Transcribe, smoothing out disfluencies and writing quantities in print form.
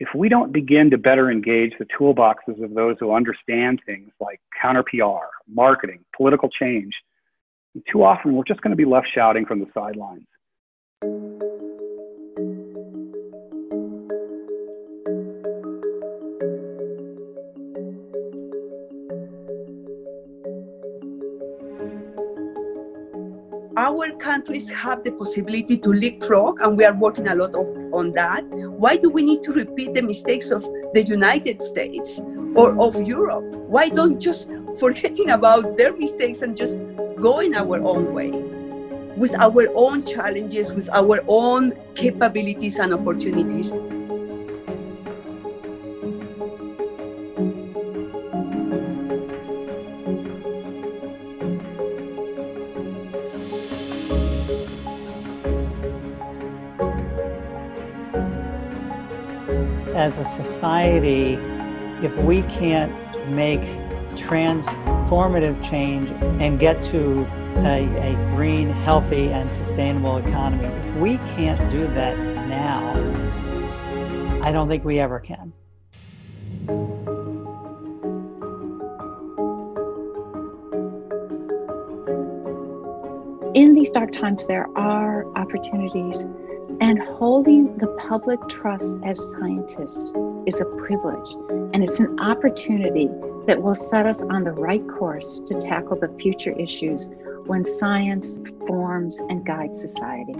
if we don't begin to better engage the toolboxes of those who understand things like counter PR, marketing, political change, too often we're just going to be left shouting from the sidelines. Our countries have the possibility to leapfrog, and we are working a lot on that. Why do we need to repeat the mistakes of the United States or of Europe? Why don't just forgetting about their mistakes and just going our own way, with our own challenges, with our own capabilities and opportunities? As a society, if we can't make transformative change and get to a green, healthy, and sustainable economy, if we can't do that now, I don't think we ever can. In these dark times, there are opportunities. And holding the public trust as scientists is a privilege, and it's an opportunity that will set us on the right course to tackle the future issues when science forms and guides society.